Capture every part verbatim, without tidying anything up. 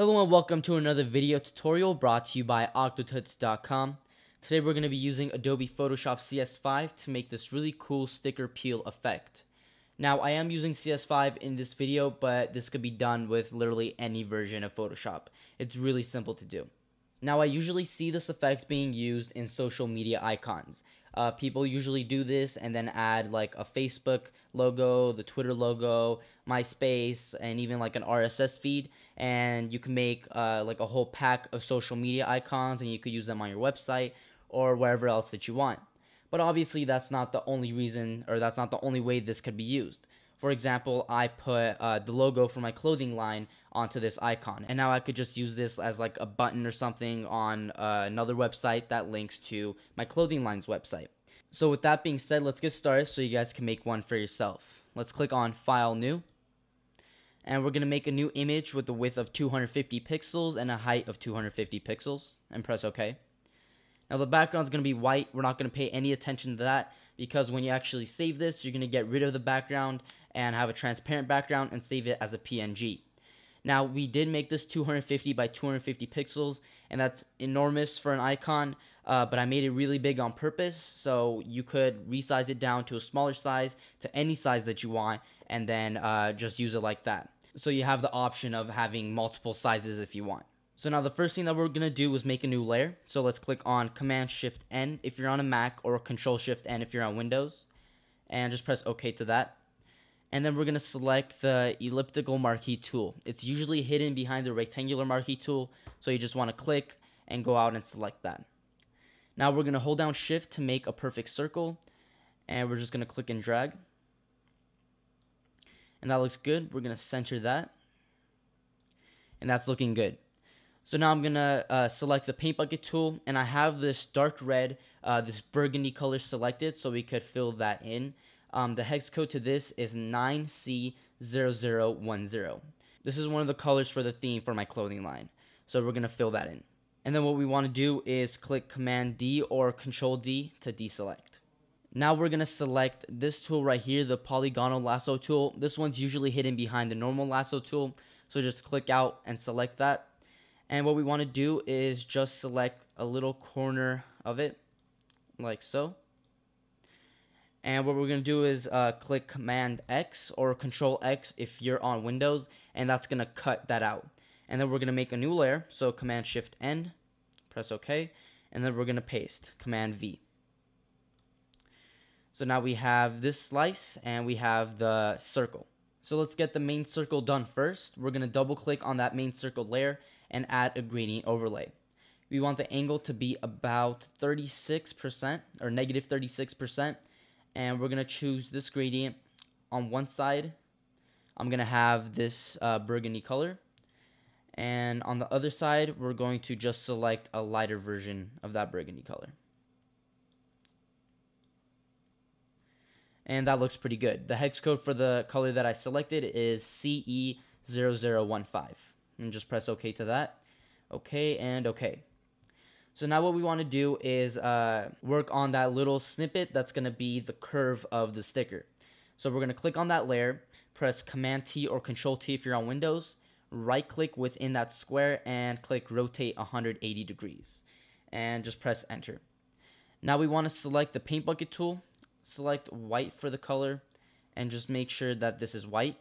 Hello and welcome to another video tutorial brought to you by Octo Tuts dot com. Today we're going to be using Adobe Photoshop C S five to make this really cool sticker peel effect. Now I am using C S five in this video, but this could be done with literally any version of Photoshop. It's really simple to do. Now I usually see this effect being used in social media icons. Uh, people usually do this and then add like a Facebook logo, the Twitter logo, MySpace, and even like an R S S feed, and you can make uh, like a whole pack of social media icons and you could use them on your website or wherever else that you want. But obviously that's not the only reason, or that's not the only way this could be used. For example, I put uh, the logo for my clothing line onto this icon, and now I could just use this as like a button or something on uh, another website that links to my clothing line's website. So with that being said, let's get started so you guys can make one for yourself. Let's click on File, New, and we're going to make a new image with a width of two hundred fifty pixels and a height of two hundred fifty pixels, and press OK. Now the background is going to be white. We're not going to pay any attention to that, because when you actually save this, you're going to get rid of the background and have a transparent background and save it as a P N G. Now we did make this two hundred fifty by two hundred fifty pixels, and that's enormous for an icon, uh, but I made it really big on purpose, so you could resize it down to a smaller size, to any size that you want, and then uh, just use it like that. So you have the option of having multiple sizes if you want. So now the first thing that we're going to do is make a new layer. So let's click on Command Shift N if you're on a Mac, or Control Shift N if you're on Windows. And just press OK to that. And then we're going to select the elliptical marquee tool. It's usually hidden behind the rectangular marquee tool, so you just want to click and go out and select that. Now we're going to hold down Shift to make a perfect circle. And we're just going to click and drag. And that looks good. We're going to center that. And that's looking good. So now I'm going to uh, select the paint bucket tool, and I have this dark red, uh, this burgundy color selected so we could fill that in. Um, the hex code to this is nine C zero zero one zero. This is one of the colors for the theme for my clothing line. So we're going to fill that in. And then what we want to do is click Command D or Control D to deselect. Now we're going to select this tool right here, the polygonal lasso tool. This one's usually hidden behind the normal lasso tool. So just click out and select that. And what we want to do is just select a little corner of it, like so. And what we're going to do is uh, click Command X or Control X if you're on Windows, and that's going to cut that out. And then we're going to make a new layer, so Command Shift N, press OK, and then we're going to paste, Command V. So now we have this slice, and we have the circle. So let's get the main circle done first. We're going to double click on that main circle layer and add a gradient overlay. We want the angle to be about thirty-six percent, or negative thirty-six percent, and we're gonna choose this gradient. On one side, I'm gonna have this uh, burgundy color, and on the other side, we're going to just select a lighter version of that burgundy color. And that looks pretty good. The hex code for the color that I selected is C E zero zero one five. And just press OK to that. OK and OK. So now what we want to do is uh, work on that little snippet that's going to be the curve of the sticker. So we're going to click on that layer, press Command T or Control T if you're on Windows, right click within that square and click Rotate one hundred eighty degrees. And just press Enter. Now we want to select the paint bucket tool, select white for the color, and just make sure that this is white.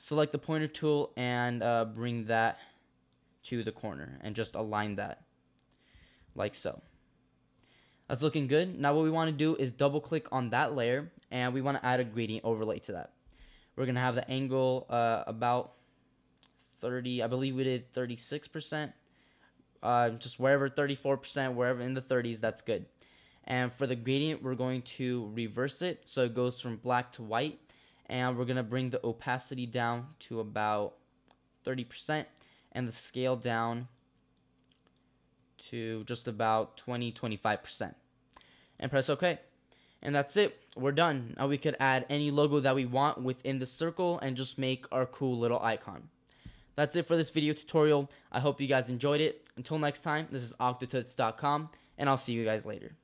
Select the pointer tool and uh, bring that to the corner and just align that like so. That's looking good. Now what we want to do is double click on that layer, and we want to add a gradient overlay to that. We're going to have the angle uh, about thirty, I believe we did thirty-six percent, uh, just wherever, thirty-four percent, wherever in the thirties, that's good. And for the gradient, we're going to reverse it so it goes from black to white. And we're going to bring the opacity down to about thirty percent and the scale down to just about twenty to twenty-five percent. And press OK. And that's it. We're done. Now we could add any logo that we want within the circle and just make our cool little icon. That's it for this video tutorial. I hope you guys enjoyed it. Until next time, this is Octo Tuts dot com, and I'll see you guys later.